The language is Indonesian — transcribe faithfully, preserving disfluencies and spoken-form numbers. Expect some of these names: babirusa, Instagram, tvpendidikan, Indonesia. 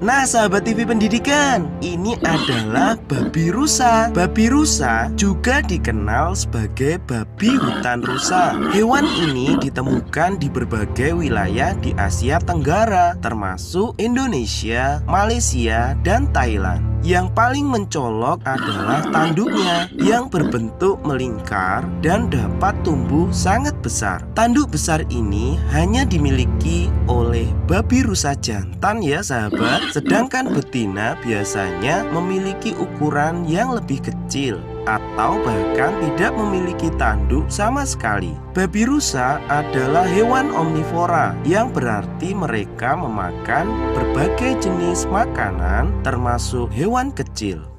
Nah sahabat T V Pendidikan, ini adalah babyrousa. Babyrousa juga dikenal sebagai babi hutan rusa. Hewan ini ditemukan di berbagai wilayah di Asia Tenggara, termasuk Indonesia, Malaysia, dan Thailand. Yang paling mencolok adalah tanduknya yang berbentuk melingkar dan dapat tumbuh sangat besar. Tanduk besar ini hanya dimiliki oleh babyrousa jantan ya sahabat. Sedangkan betina biasanya memiliki ukuran yang lebih kecil atau bahkan tidak memiliki tanduk sama sekali. Babyrousa adalah hewan omnivora yang berarti mereka memakan berbagai jenis makanan termasuk hewan kecil.